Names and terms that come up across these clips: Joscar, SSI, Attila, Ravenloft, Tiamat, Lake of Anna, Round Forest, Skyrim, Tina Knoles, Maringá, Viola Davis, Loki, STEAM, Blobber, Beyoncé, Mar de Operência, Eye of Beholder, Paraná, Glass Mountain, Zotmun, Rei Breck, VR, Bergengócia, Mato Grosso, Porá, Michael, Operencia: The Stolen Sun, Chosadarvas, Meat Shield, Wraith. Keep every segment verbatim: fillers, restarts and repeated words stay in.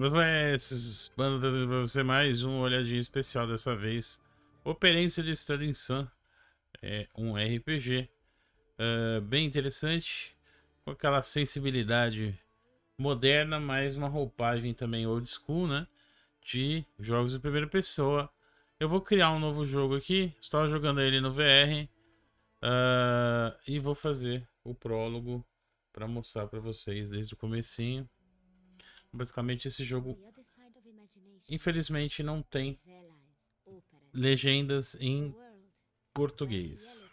Vamos lá, esses bandas, pra você mais um olhadinho especial dessa vez. Operencia: The Stolen Sun. É um R P G uh, bem interessante, com aquela sensibilidade moderna, mas uma roupagem também old school, né? De jogos de primeira pessoa. Eu vou criar um novo jogo aqui, estou jogando ele no V R uh, e vou fazer o prólogo para mostrar para vocês desde o comecinho. Basicamente esse jogo, infelizmente, não tem legendas em português.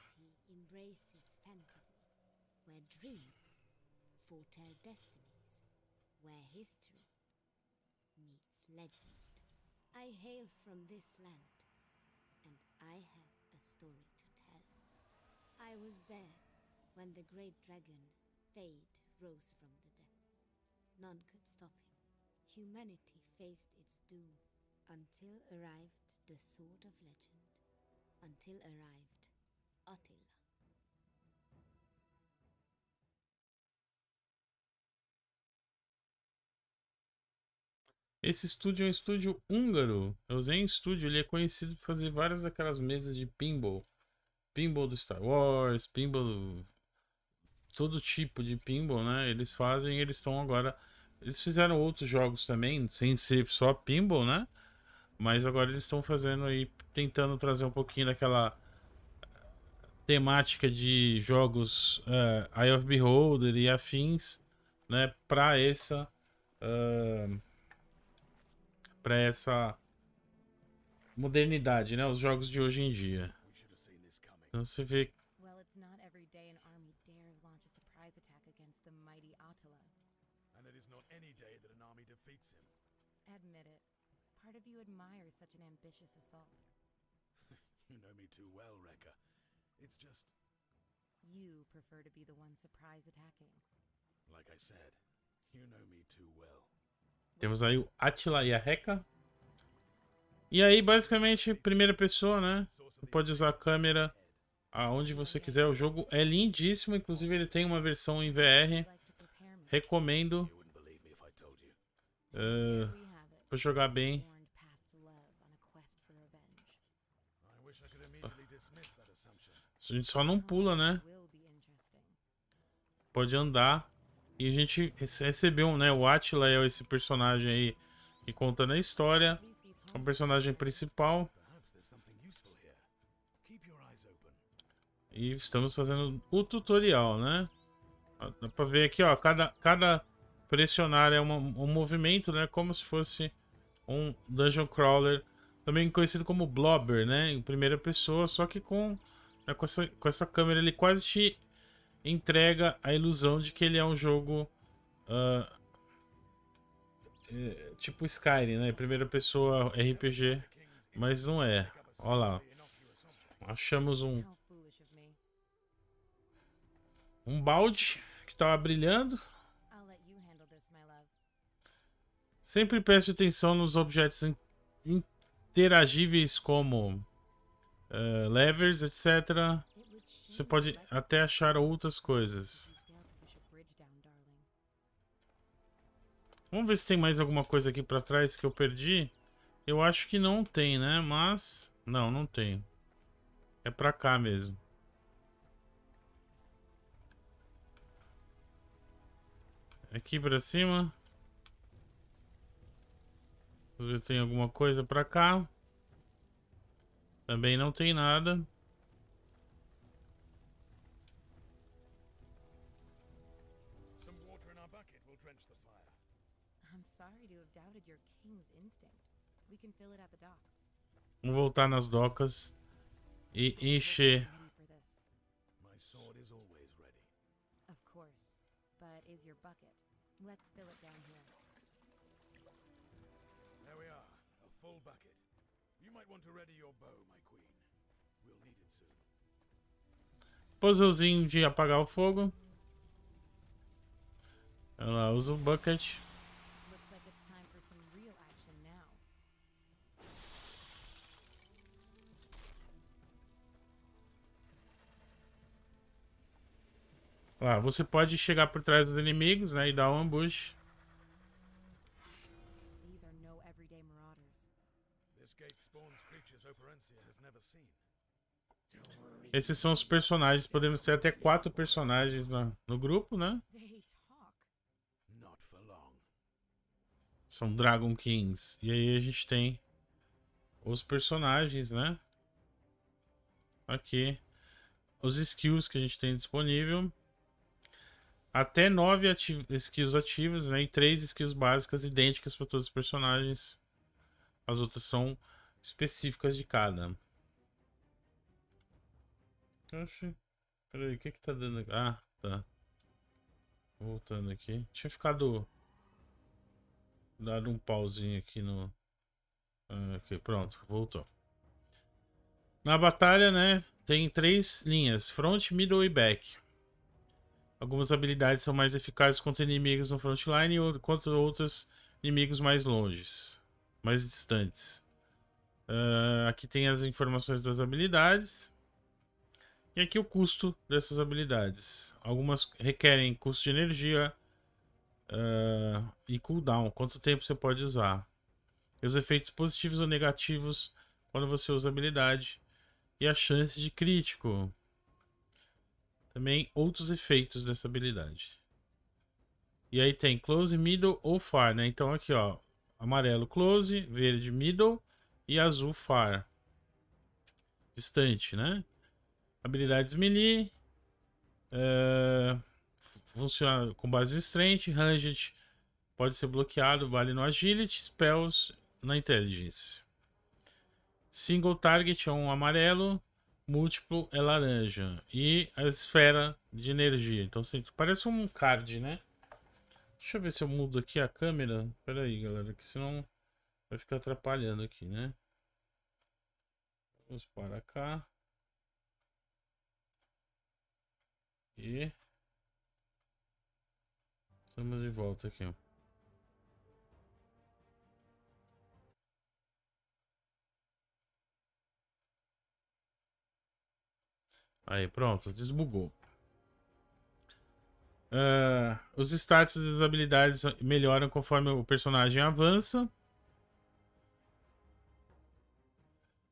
None could stop him. Humanity faced its doom until arrived the sword of legend. Until arrived Attila. Esse estúdio é um estúdio húngaro. O Zen Studio, ele é conhecido por fazer várias daquelas mesas de pinball. Pinball do Star Wars, pinball do... todo tipo de pinball, né? Eles fazem, eles estão agora... Eles fizeram outros jogos também, sem ser só pinball, né? Mas agora eles estão fazendo aí, tentando trazer um pouquinho daquela temática de jogos uh, Eye of Beholder e afins, né? Para essa... Uh, para essa modernidade, né? Os jogos de hoje em dia. Então você vê... You know me too well, Wrecker. It's just... You prefer to be the one surprise attacking. Like I said, you know me too well. Temos aí o Attila e a Wrecker. E aí, basicamente, primeira pessoa, né? Você pode usar a câmera aonde você quiser. O jogo é lindíssimo. Inclusive, ele tem uma versão em V R. Recomendo. Uh, para jogar bem. A gente só não pula, né? Pode andar. E a gente recebeu, né? O Attila é esse personagem aí que conta na história. É o personagem principal. E estamos fazendo o tutorial, né? Dá pra ver aqui, ó. Cada, cada pressionar é uma, um movimento, né? Como se fosse um dungeon crawler. Também conhecido como Blobber, né? Em primeira pessoa, só que com... Com essa, com essa câmera ele quase te entrega a ilusão de que ele é um jogo uh, é, tipo Skyrim, né? Primeira pessoa R P G, mas não é. Olha lá, achamos um um balde que estava brilhando. Sempre preste atenção nos objetos interagíveis como Uh, levers, etcétera. Você pode até achar outras coisas. Vamos ver se tem mais alguma coisa aqui pra trás que eu perdi. Eu acho que não tem, né? Mas... Não, não tem. É pra cá mesmo. Aqui pra cima. Vamos ver se tem alguma coisa pra cá. Também não tem nada. Vamos voltar nas docas e encher. Puzzlezinho de apagar o fogo. Olha lá, usa o bucket. Olha lá, você pode chegar por trás dos inimigos, né, e dar um ambush. everyday marauders. This gate spawns creatures Operencia has never seen. Esses são os personagens. Podemos ter até quatro personagens na, no grupo, né? São Dragon Kings. E aí a gente tem os personagens, né? Aqui. Os skills que a gente tem disponível. Até nove ati- skills ativas, né? E três skills básicas idênticas para todos os personagens. As outras são específicas de cada. Oxi, peraí, o que que tá dando aqui? Ah, tá. Voltando aqui. Tinha ficado... Dado um pauzinho aqui no... Ah, ok, pronto, voltou. Na batalha, né, tem três linhas. Front, middle e back. Algumas habilidades são mais eficazes contra inimigos no frontline ou contra outros inimigos mais longes. Mais distantes. Uh, aqui tem as informações das habilidades. E aqui o custo dessas habilidades. Algumas requerem custo de energia uh, e cooldown. Quanto tempo você pode usar. E os efeitos positivos ou negativos quando você usa a habilidade. E a chance de crítico. Também outros efeitos dessa habilidade. E aí tem close, middle ou far, né? Então aqui, ó. Amarelo close, verde middle e azul far. Distante, né? Habilidades melee, uh, funciona com base em strength, ranged pode ser bloqueado, vale no agility, spells na intelligence. Single target é um amarelo, múltiplo é laranja. E a esfera de energia, então assim, parece um card, né? Deixa eu ver se eu mudo aqui a câmera, pera aí galera, que senão vai ficar atrapalhando aqui, né? Vamos para cá. E estamos de volta aqui, ó. Aí, pronto, desbugou. Uh, os status das habilidades melhoram conforme o personagem avança.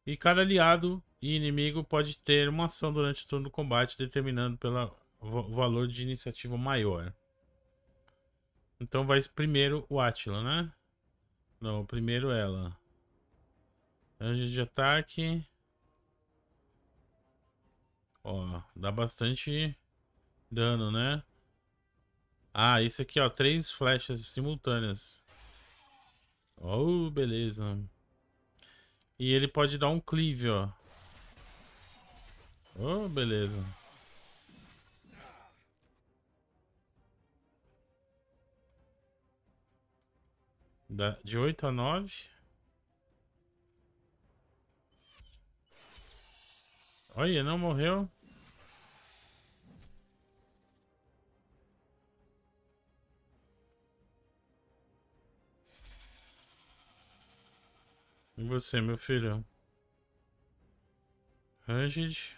E cada aliado e inimigo pode ter uma ação durante o turno do combate, determinando pela... o valor de iniciativa maior. Então vai primeiro o Attila, né? Não, primeiro ela. Anjo de ataque. Ó, dá bastante dano, né? Ah, isso aqui, ó. Três flechas simultâneas. Oh, beleza. E ele pode dar um cleave, ó. Oh, beleza. De oito a nove. Olha, não morreu. E você, meu filho? Ranged.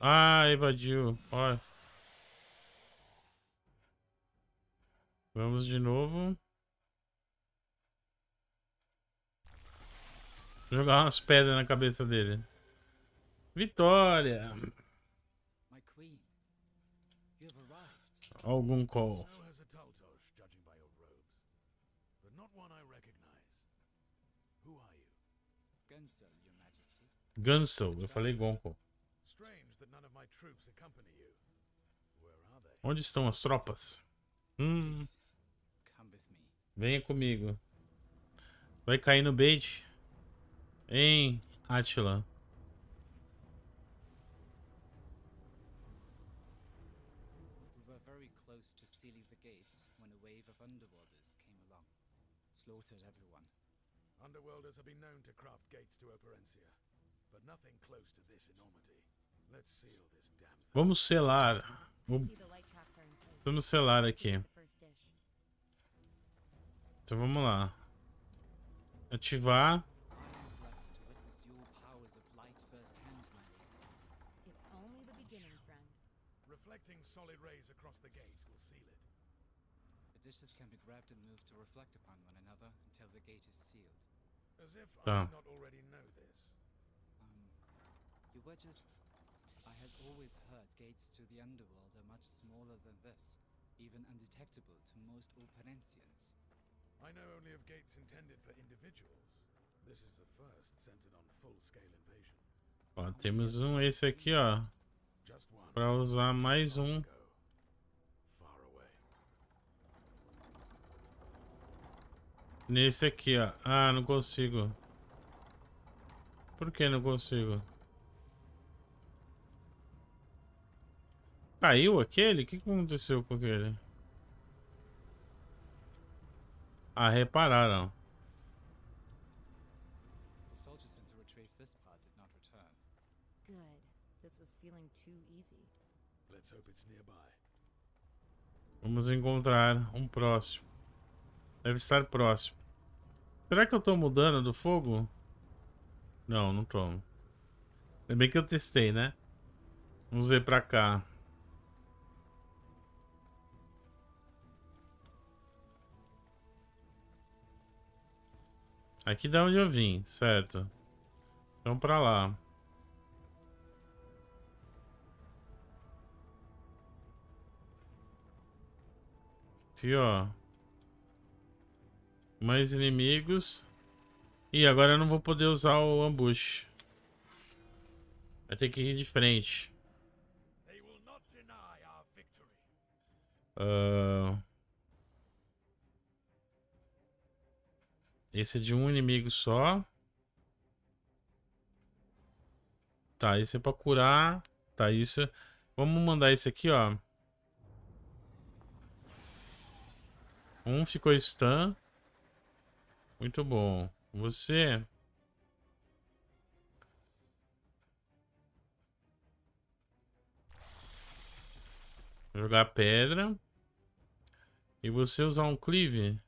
Ah, evadiu. Olha. Vamos de novo. Jogar umas pedras na cabeça dele. Vitória! Algum call. Gunsel, eu falei Gonko. Onde estão as tropas? Hum... Venha comigo. Vai cair no bait. Hein, Attila. Underworlders have been known to craft gates to Operencia, but nothing close to this enormity. Let's seal this damn thing. Vamos selar. Vamos selar aqui. Então vamos lá. Ativar. Tá. I had always heard gates to the underworld are much smaller than this, even undetectable to most Operencians. I know only of gates intended for individuals. This is the first centered on full-scale invasion. Ó, temos um esse aqui, ó, para usar mais um. Nesse aqui, ó. Ah, não consigo. Por que não consigo? Caiu aquele? O que aconteceu com aquele? Ah, repararam. The soldiers sent to retrieve this part did not return. Good. This was feeling too easy. Let's hope it's nearby. Vamos encontrar um próximo. Deve estar próximo. Será que eu tô mudando do fogo? Não, não tô. É bem que eu testei, né? Vamos ver pra cá. Aqui da onde eu vim, certo? Então pra lá. Aqui, ó. Mais inimigos. Ih, agora eu não vou poder usar o ambush. Vai ter que ir de frente. Uh... Esse é de um inimigo só. Tá, esse é pra curar. Tá, isso é... Vamos mandar esse aqui, ó. Um ficou stun. Muito bom. Você... Jogar pedra. E você usar um cleave.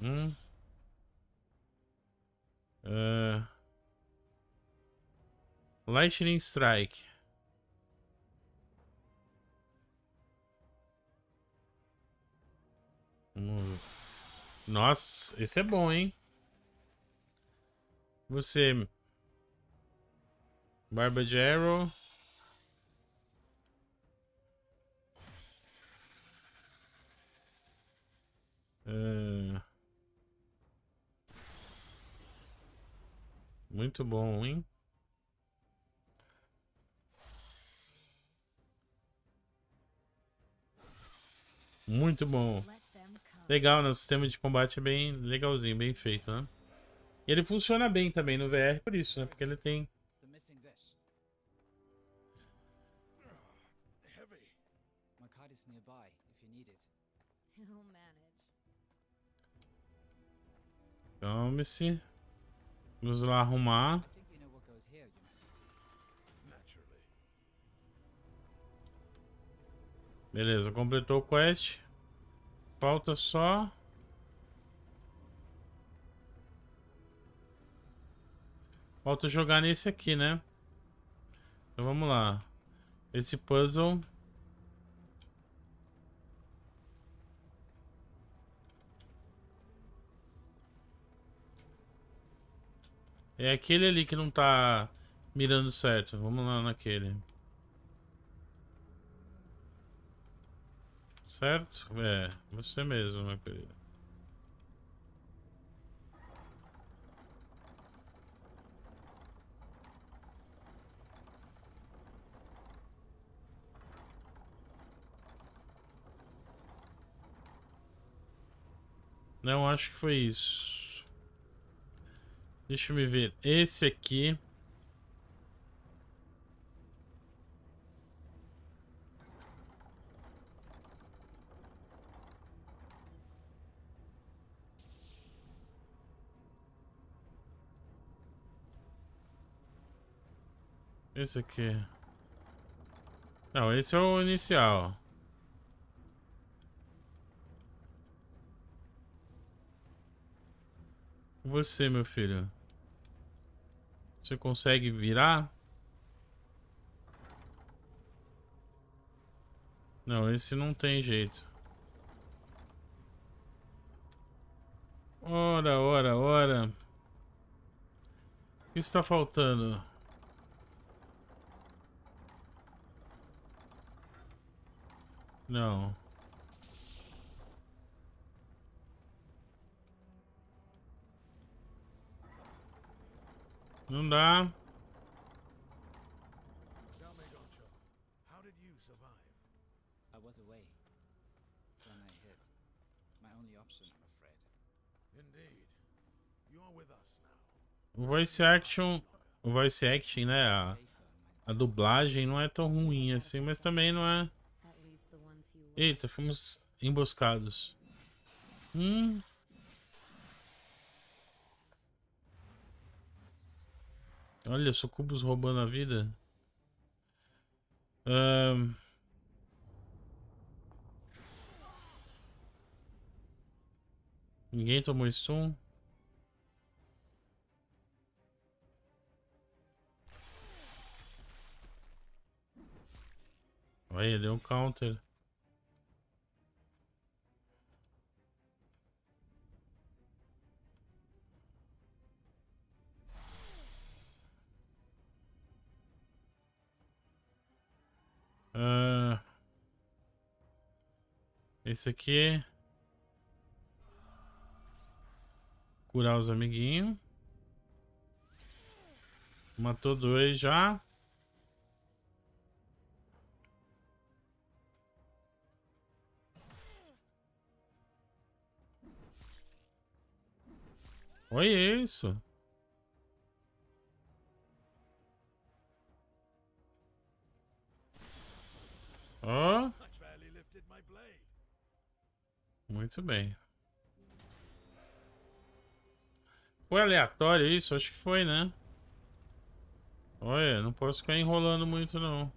Hum. Uh. Lightning Strike. Hum. Nossa, esse é bom, hein? Você. Barba de Arrow. Uh. Muito bom, hein? Muito bom. Legal, né? O sistema de combate é bem legalzinho, bem feito, né? E ele funciona bem também no V R por isso, né? Porque ele tem... Calme-se. Vamos lá arrumar. Beleza, completou o quest. Falta só... Falta jogar nesse aqui, né? Então vamos lá. Esse puzzle... É aquele ali que não tá mirando certo. Vamos lá naquele. Certo? É, você mesmo, meu querido. Não, acho que foi isso. Deixa eu me ver. Esse aqui. Esse aqui. Não, esse é o inicial. Você, meu filho. Você consegue virar? Não, esse não tem jeito. Ora, ora, ora. O que está faltando? Não. Não dá. O voice action, o voice action, né? A, a dublagem não é tão ruim assim, mas também não é. Eita, fomos emboscados. Hum. Olha, sucubos roubando a vida. Um... Ninguém tomou stun. Olha, deu um counter. Uh, esse aqui, curar os amiguinhos. Matou dois já. Olha isso. Ó, oh. Muito bem. Foi aleatório isso? Acho que foi, né? Olha, não posso ficar enrolando muito não.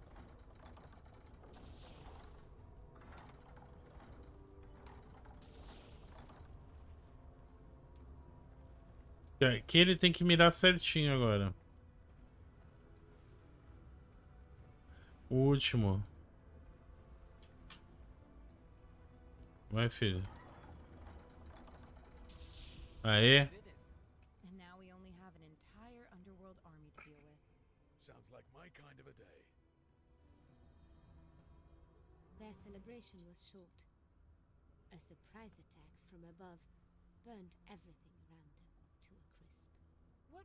Aqui ele tem que mirar certinho agora. O último. Vai, filho. Aê.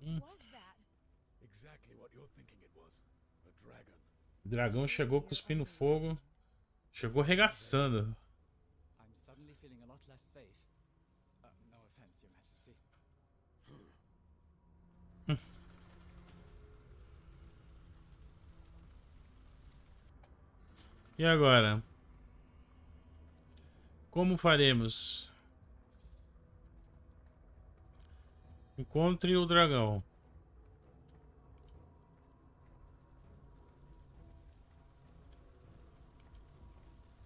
Hum. O dragão chegou cuspindo fogo. Chegou arregaçando. E agora? Como faremos? Encontre o dragão.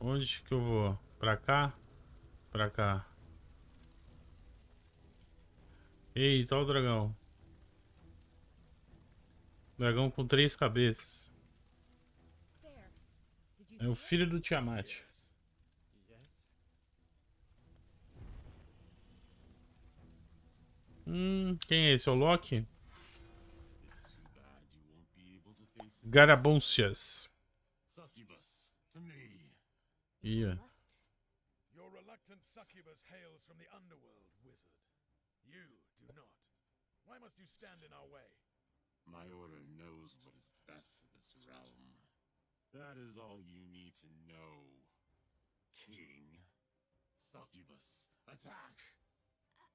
Onde que eu vou? Pra cá? Pra cá. Eita, olha o dragão. Dragão com três cabeças. É o filho do Tiamat. Hum, quem é esse? É o Loki? Garabúncias. Ia. Succubus hails from the underworld, wizard. You do not. Why must you stand in our way? My order knows what is best for this realm. That is all you need to know. King. Succubus, attack.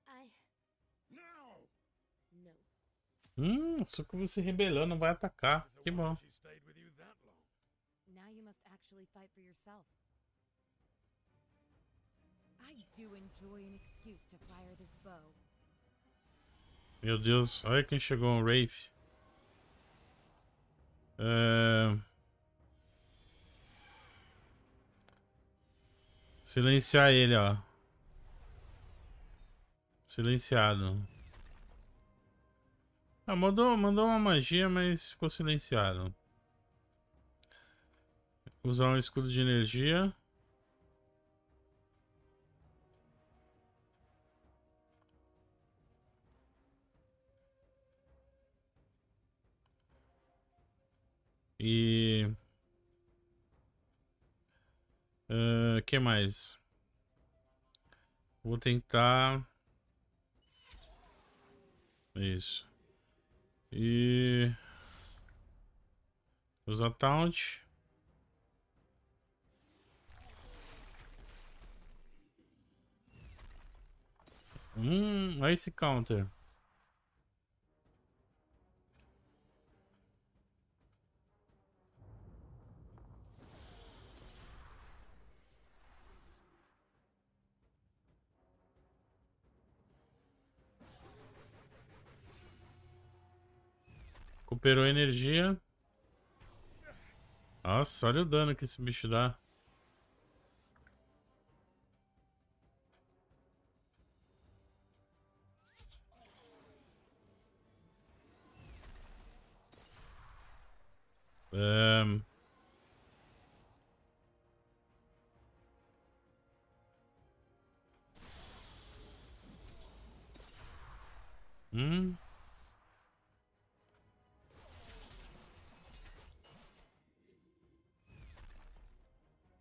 I... Now! No. Hum, Succubus se rebelou, não vai atacar. Que bom. Now you must actually fight for yourself. Meu Deus, olha quem chegou, um Wraith. É... Silenciar ele, ó. Silenciado. Ah, mandou, mandou uma magia, mas ficou silenciado. Usar um escudo de energia. E... O uh, que mais? Vou tentar... Isso. E... Usar taunt. Hum, olha esse counter. Recuperou energia. Nossa, olha o dano que esse bicho dá. Um... Hum...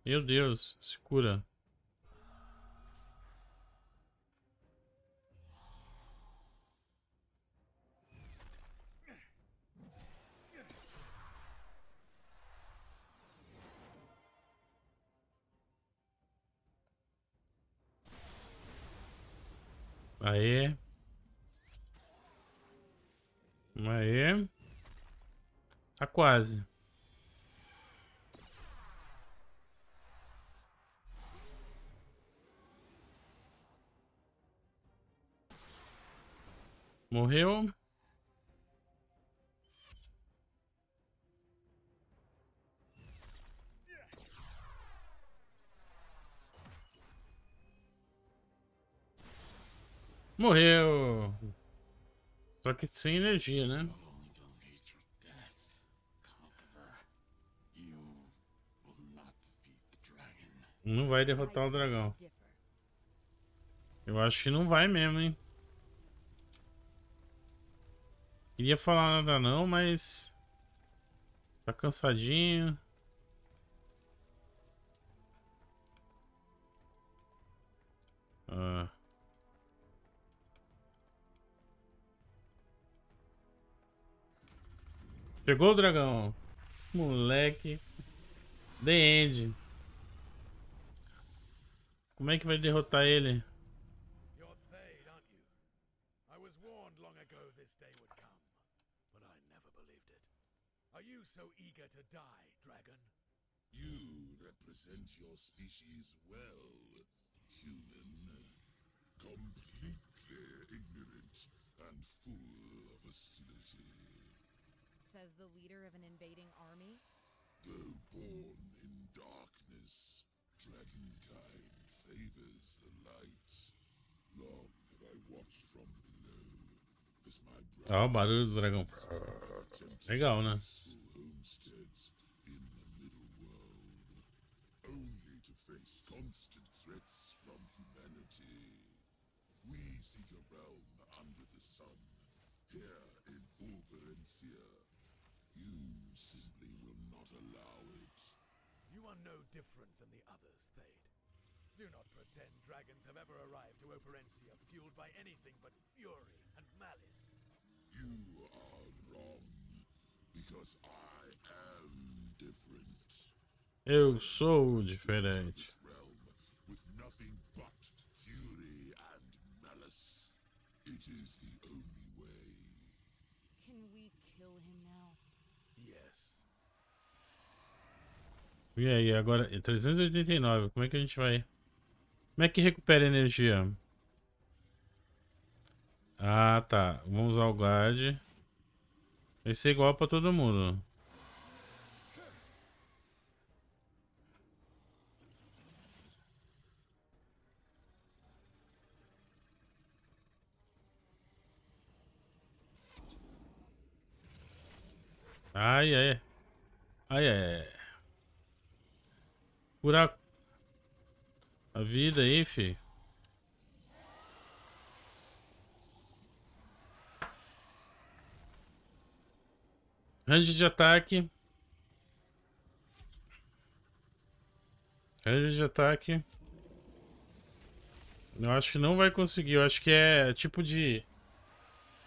Meu Deus, se cura. Aê. Aê. Tá quase. Morreu. Morreu. Só que sem energia, né? Não vai derrotar o dragão. Eu acho que não vai mesmo, hein? Queria falar nada não, mas tá cansadinho. Ah. Pegou o dragão, moleque. The End. Como é que vai derrotar ele? Represent your species well, human. Completely ignorant and full of hostility. Says the leader of an invading army. Though born in darkness, dragonkind favors the light. Long have I watched from below as my brother. Ah, o barulho do dragão. Legal, né? Only to face constant threats from humanity. We seek a realm under the sun, here in Operencia. You simply will not allow it. You are no different than the others, Thade. Do not pretend dragons have ever arrived to Operencia fueled by anything but fury and malice. You are wrong, because I am different. Eu sou diferente. E aí, agora trezentos e oitenta e nove. Como é que a gente vai? Como é que recupera energia? Ah, tá. Vamos usar o guard. Vai ser igual para todo mundo. Ai, ai. Ai, ai. Curar a vida aí, fi. Range de ataque. Range de ataque. Eu acho que não vai conseguir. Eu acho que é tipo de...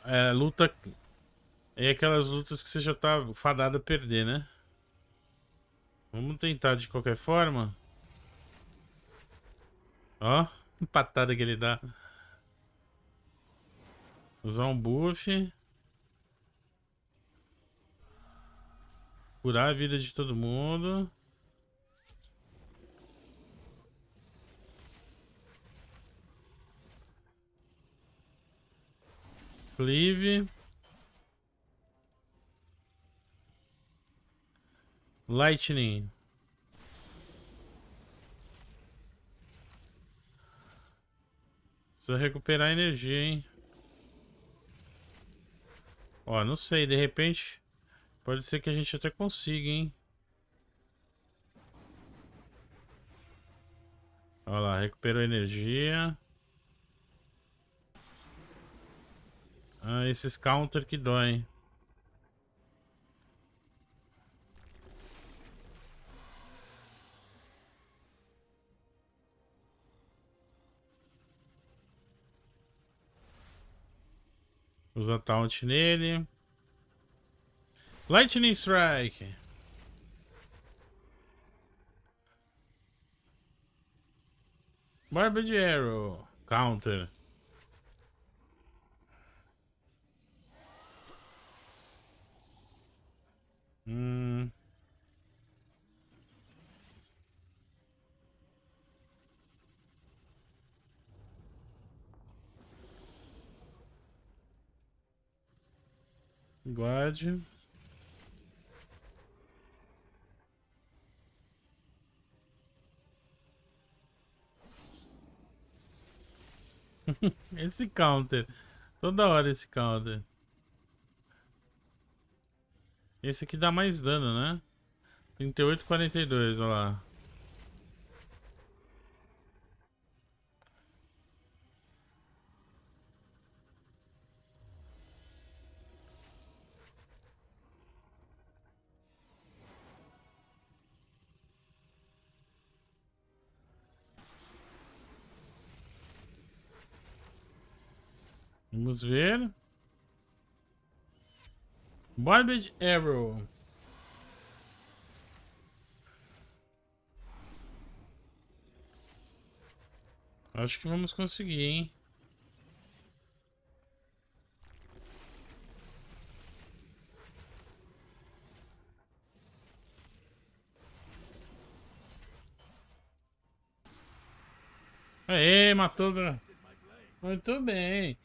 É, luta... É aquelas lutas que você já tá fadado a perder, né? Vamos tentar de qualquer forma. Ó, empatada que ele dá. Usar um buff. Curar a vida de todo mundo. Cleave. Lightning. Precisa recuperar energia, hein? Ó, não sei, de repente pode ser que a gente até consiga, hein? Ó lá, recuperou energia. Ah, esses counter que dói. Usa taunt nele. Lightning Strike. Barba de Arrow. Counter. Hum. Guarde. Esse counter. Toda hora esse counter. Esse aqui dá mais dano, né? trinta e oito, quarenta e dois, olha lá. Vamos ver. Barbage Arrow. Acho que vamos conseguir, hein? Aê, matou. Muito bem.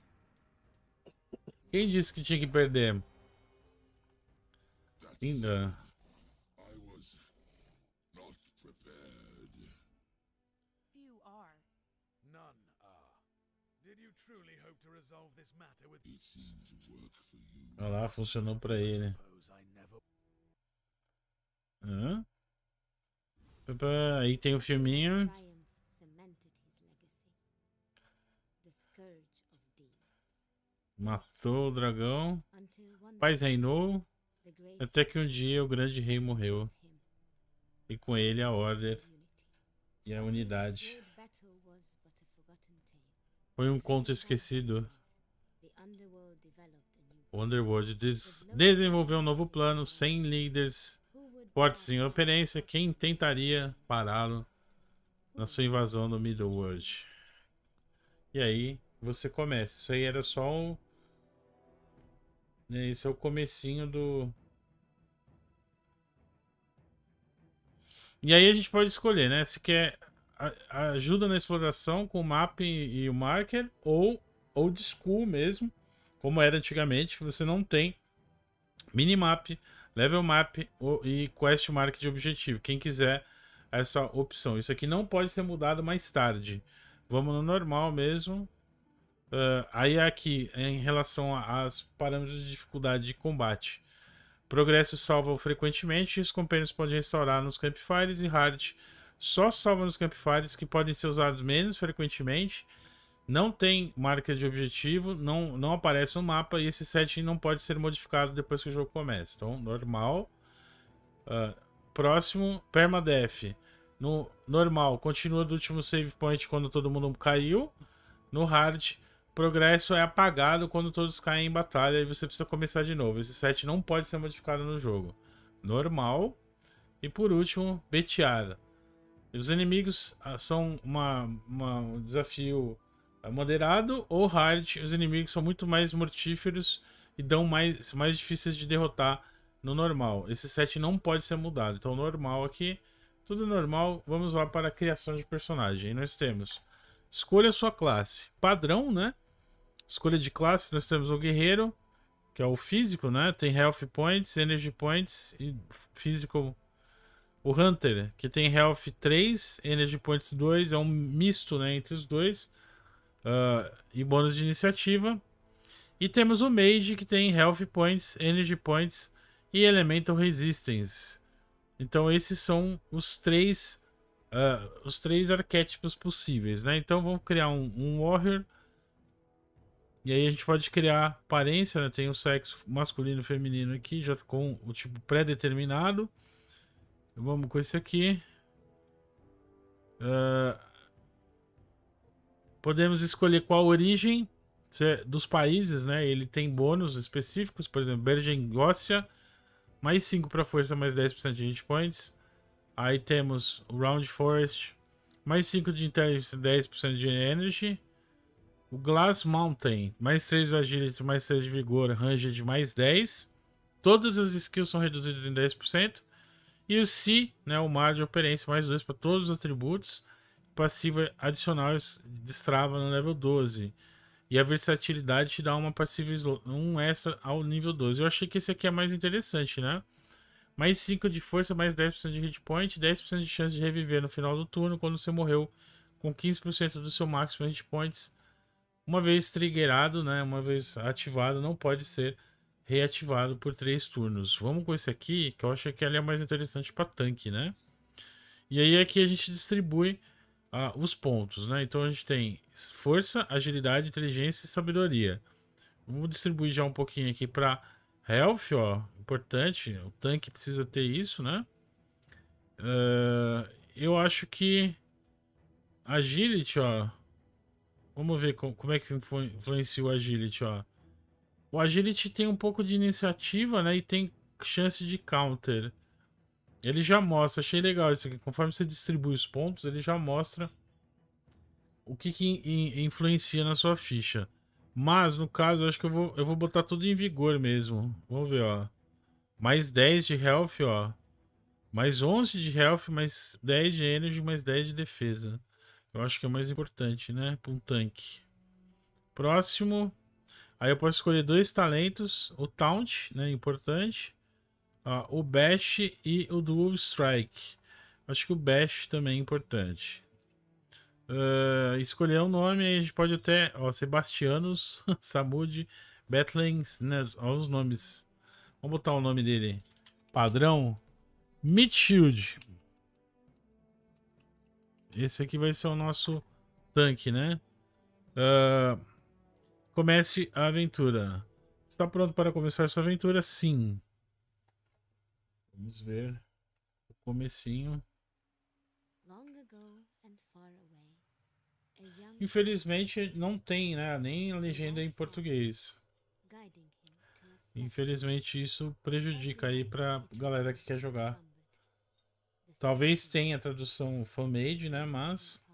Quem disse que tinha que perder? Ainda. Olha lá, funcionou pra ele. Hã? Aí tem o filminho. Matou o dragão. Paz reinou. Até que um dia o grande rei morreu, e com ele a ordem e a unidade. Foi um conto esquecido. O Underworld des desenvolveu um novo plano, sem líderes fortes em Operencia. Quem tentaria pará-lo na sua invasão do Middle-World? E aí você começa. Isso aí era só um... Esse é o comecinho do... E aí a gente pode escolher, né? Se quer ajuda na exploração com o mapa e o marker, ou old school mesmo, como era antigamente, que você não tem minimap, level map e quest mark de objetivo. Quem quiser essa opção. Isso aqui não pode ser mudado mais tarde. Vamos no normal mesmo. Uh, aí aqui, em relação aos parâmetros de dificuldade de combate, Progresso salva frequentemente, os companheiros podem restaurar nos campfires e Hard só salva nos campfires, que podem ser usados menos frequentemente. Não tem marca de objetivo, não, não aparece no mapa, e esse setting não pode ser modificado depois que o jogo começa. Então, normal. Uh, próximo, permadeath. No normal, continua do último save point quando todo mundo caiu. No hard, progresso é apagado quando todos caem em batalha e você precisa começar de novo. Esse set não pode ser modificado no jogo. Normal. E por último, betear. Os inimigos são uma, uma, um desafio... moderado ou hard, os inimigos são muito mais mortíferos e dão mais, mais difíceis de derrotar no normal. Esse set não pode ser mudado, então normal aqui, tudo normal. Vamos lá para a criação de personagem. E nós temos, escolha sua classe, padrão, né? Escolha de classe, nós temos o guerreiro, que é o físico, né? Tem health points, energy points e físico. O hunter, que tem health três, energy points dois, é um misto, né, entre os dois. Uh, e bônus de iniciativa. E temos o mage, que tem health points, energy points e elemental resistance. Então esses são os três uh, os três arquétipos possíveis, né? Então vamos criar um, um warrior, e aí a gente pode criar aparência, né? Tem o sexo masculino e feminino aqui já com o tipo pré-determinado. Vamos com esse aqui. uh, Podemos escolher qual origem dos países, né? Ele tem bônus específicos, por exemplo, Bergengócia, mais cinco para força, mais dez por cento de hit points. Aí temos o Round Forest, mais cinco de inteligência, dez por cento de energy. O Glass Mountain, mais três de agility, mais três de vigor, range de mais dez. Todas as skills são reduzidas em dez por cento. E o Si, né? O Mar de Operência, mais dois para todos os atributos. Passiva adicional destrava no nível doze. E a versatilidade te dá uma passiva um extra ao nível doze. Eu achei que esse aqui é mais interessante, né? Mais cinco de força, mais dez por cento de hit point, dez por cento de chance de reviver no final do turno quando você morreu, com quinze por cento do seu máximo hit points. Uma vez triggerado, né? Uma vez ativado, não pode ser reativado por três turnos. Vamos com esse aqui, que eu achei que ele é mais interessante para tanque, né? E aí aqui a gente distribui Ah, os pontos, né? Então a gente tem força, agilidade, inteligência e sabedoria. Vou distribuir já um pouquinho aqui para health, ó. Importante, o tanque precisa ter isso, né? Uh, eu acho que agility, ó. Vamos ver com, como é que influencia o agility, ó. O agility tem um pouco de iniciativa, né? E tem chance de counter. Ele já mostra, achei legal isso aqui. Conforme você distribui os pontos, ele já mostra o que, que influencia na sua ficha. Mas, no caso, eu acho que eu vou, eu vou botar tudo em vigor mesmo. Vamos ver, ó. Mais dez de health, ó. Mais onze de health, mais dez de energy, mais dez de defesa. Eu acho que é o mais importante, né? Para um tanque. Próximo. Aí eu posso escolher dois talentos. O taunt, né? Importante. Ah, o Bash e o Dual Strike. Acho que o Bash também é importante. Uh, escolher um nome, a gente pode até... Ó, Sebastianos, Samud, Batlings, né? Olha os nomes. Vamos botar o nome dele. Padrão. Meat Shield. Esse aqui vai ser o nosso tanque, né? Uh, comece a aventura. Está pronto para começar sua aventura? Sim. Vamos ver o comecinho. Infelizmente não tem, né, nem a legenda em português. Infelizmente isso prejudica aí pra galera que quer jogar. Talvez tenha a tradução fan-made, né, mas...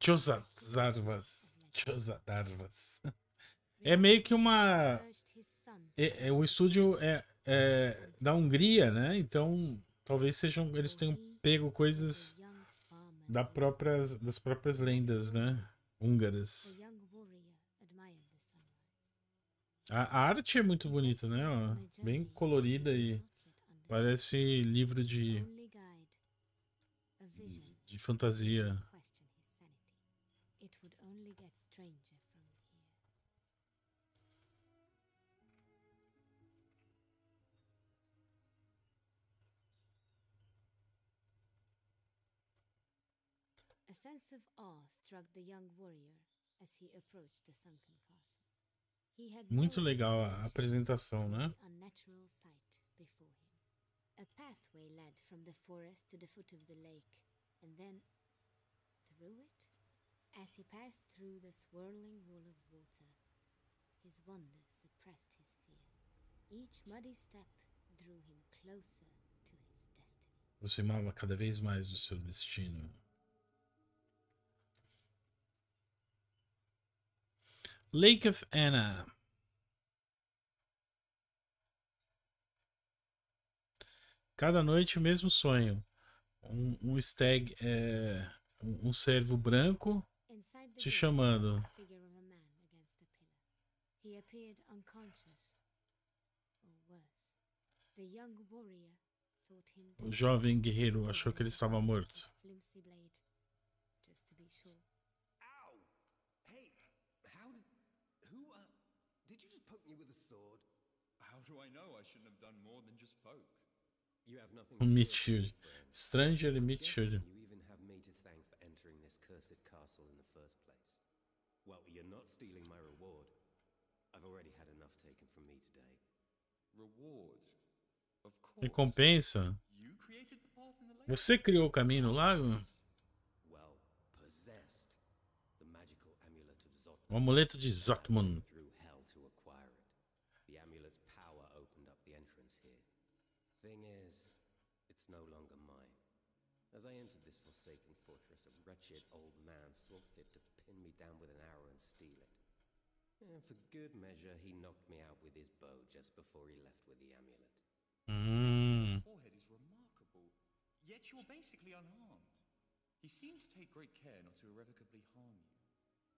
Chosadarvas. Chosadarvas. É meio que uma... É, é, o estúdio é, é da Hungria, né? Então, talvez sejam... Eles tenham pego coisas da próprias, das próprias lendas, né? Húngaras. A arte é muito bonita, né? Ó, bem colorida e parece livro de... de fantasia. stranger from here. A sense of awe struck the young warrior as he approached the sunken castle. He had muito legal a apresentação, né? Unnatural sight before him. A pathway led from the forest to the foot of the lake, and then through it. As he passed through the swirling wall of water, his wonder suppressed his fear. Each muddy step drew him closer to his destiny. Aproximava cada vez mais do seu destino. Lake of Anna. Cada noite o mesmo sonho. Um, um stag, é, um cervo branco te chamando. O jovem guerreiro achou que ele estava morto. O Meat Shield. Stranger e Meat Shield. Recompensa? Você criou o caminho no lago? O amuleto de Zotmun. As I entered this forsaken fortress, a wretched old man saw fit to pin me down with an arrow and steal it. And for good measure, he knocked me out with his bow just before he left with the amulet. Mm. Your forehead is remarkable, yet you're basically unharmed. He seemed to take great care not to irrevocably harm you.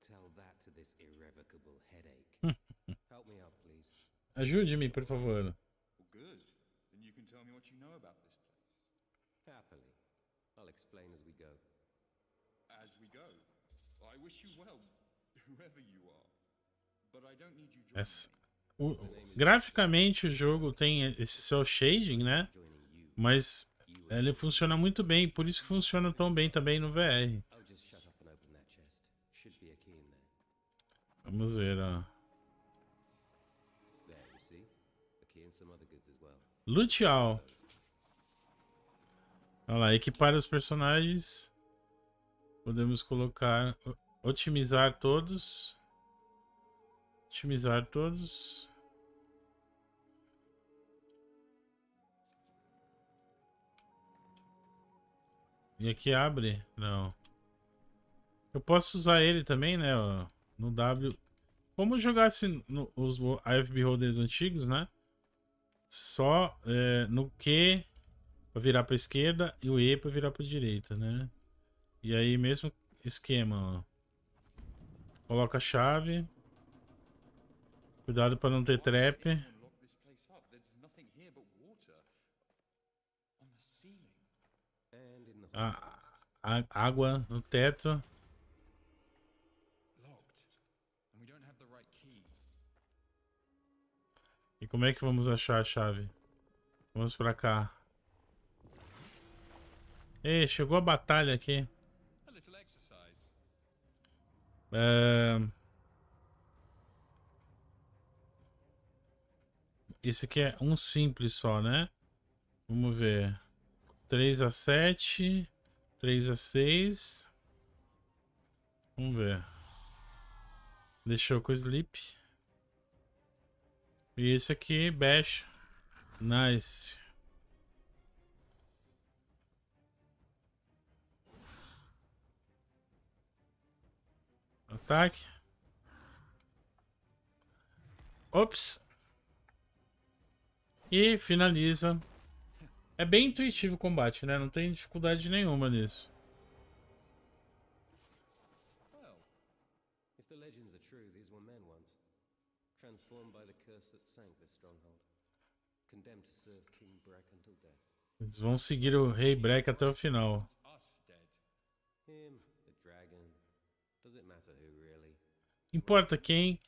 Tell that to this irrevocable headache. Help me out, please. Ajude-me, por favor. Well, good. Then you can tell me what you know about this place. Happily. I'll explain as we go. As we go. I wish you well, whoever you are. But I don't need you joining. Yes. O, graficamente o jogo tem esse cel shading, né? Mas ele funciona muito bem, por isso que funciona tão bem também no V R. Vamos ver, ó. Luteal. Olha lá, equipar os personagens. Podemos colocar. Otimizar todos. Otimizar todos. E aqui abre? Não. Eu posso usar ele também, né? Ó, no W. Como eu jogasse no, os Eye of Beholders antigos, né? Só é, no Q. Para virar para esquerda e o E para virar para direita, né? E aí mesmo esquema, ó. Coloca a chave. Cuidado para não ter trap. A, a, água no teto. E como é que vamos achar a chave? Vamos para cá. Ei, chegou a batalha aqui. É... Esse aqui é um simples só, né? Vamos ver. três a sete. três a seis. Vamos ver. Deixou com o sleep. E esse aqui, bash. Nice. Ataque. Ops. E finaliza. É bem intuitivo o combate, né? Não tem dificuldade nenhuma nisso. Well, if the legends are true, these were men once, transformed by the curse that sank this stronghold, condemned to serve King Breck until death. Eles vão seguir o Rei Breck até o final. Him, the dragon. Does it matter who really? Importa quem?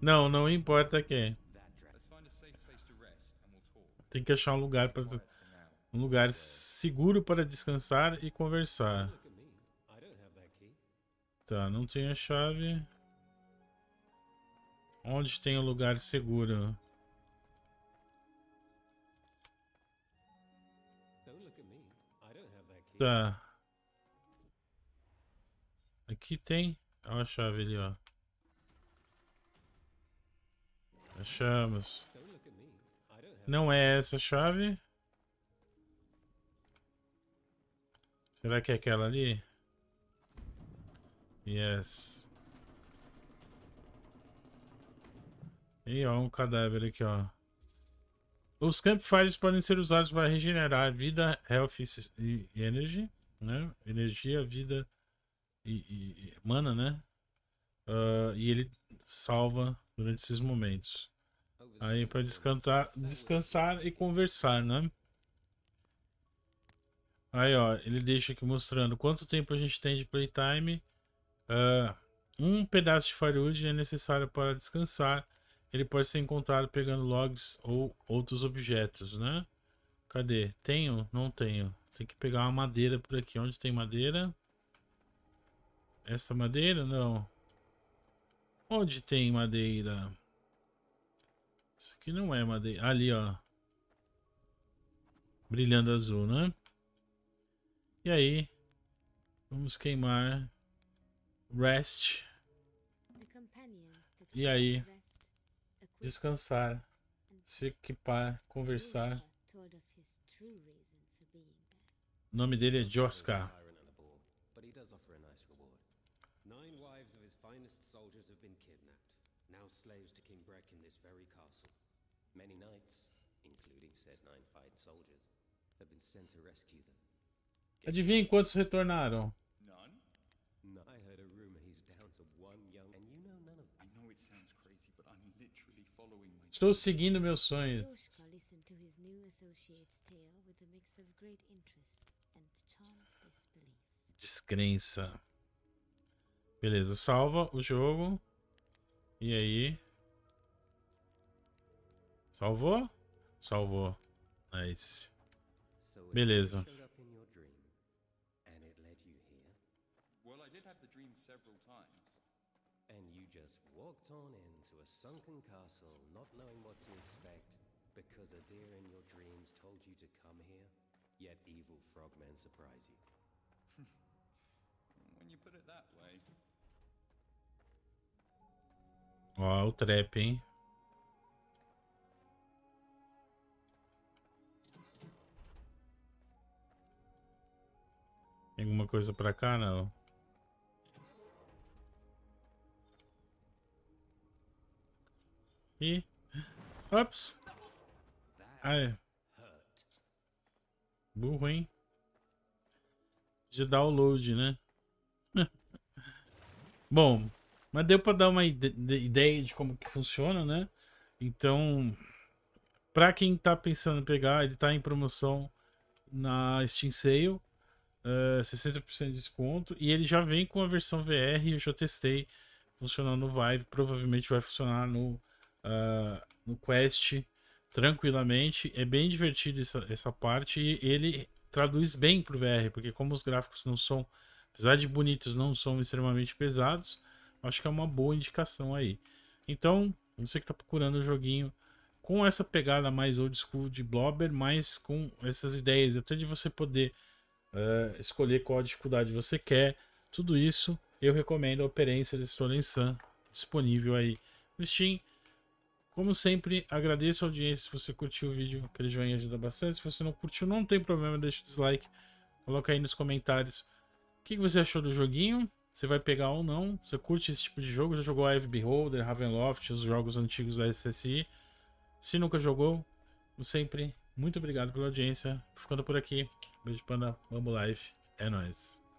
Não, não importa quem. Tem que achar um lugar para um lugar seguro para descansar e conversar. Tá, não tem a chave. Onde tem um lugar seguro? Tá. Aqui tem. Olha a chave ali, ó. Achamos. Não é essa a chave? Será que é aquela ali? Yes. E ó, um cadáver aqui, ó. Os campfires podem ser usados para regenerar vida, health e energy, né? Energia, vida e, e mana, né? Uh, e ele salva durante esses momentos. Aí para descansar, descansar e conversar, né? Aí ó, ele deixa aqui mostrando quanto tempo a gente tem de playtime. Uh, um pedaço de firewood é necessário para descansar. Ele pode ser encontrado pegando logs ou outros objetos, né? Cadê? Tenho? Não tenho. Tem que pegar uma madeira por aqui. Onde tem madeira? Essa madeira? Não. Onde tem madeira? Isso aqui não é madeira. Ali, ó. Brilhando azul, né? E aí? Vamos queimar. Rest. E aí? Descansar, se equipar, conversar. O nome dele é Joscar. Adivinha quantos retornaram? Estou seguindo meus sonhos. Descrença. Beleza, salva o jogo. E aí? Salvou? Salvou. Nice. Beleza. Sunken castle, not knowing what to expect, because a deer in your dreams told you to come here, yet evil frogmen surprise you. When you put it that way. Ó, o trap, hein? Tem alguma coisa pra cá, não? E... Ops! Ai. Burro, hein? De download, né? Bom, mas deu pra dar uma ideia de como que funciona, né? Então, pra quem tá pensando em pegar, ele tá em promoção na Steam Sale. Uh, sessenta por cento de desconto. E ele já vem com a versão V R. Eu já testei. Funcionando no Vive. Provavelmente vai funcionar no... Uh, no Quest tranquilamente. É bem divertido essa, essa parte, e ele traduz bem pro V R, porque como os gráficos não são, apesar de bonitos, não são extremamente pesados, acho que é uma boa indicação aí. Então, você que tá procurando um joguinho com essa pegada mais old school de Blobber, mas com essas ideias até de você poder uh, escolher qual dificuldade você quer, tudo isso, eu recomendo a Operencia: The Stolen Sun, disponível aí no Steam. Como sempre, agradeço a audiência. Se você curtiu o vídeo, aquele joinha ajuda bastante. Se você não curtiu, não tem problema, deixa o dislike. Coloca aí nos comentários o que você achou do joguinho. Você vai pegar ou não. Você curte esse tipo de jogo? Já jogou Eye of Beholder, Ravenloft, os jogos antigos da S S I? Se nunca jogou, como sempre, muito obrigado pela audiência. Ficando por aqui. Beijo, panda. Vamos live. É nóis.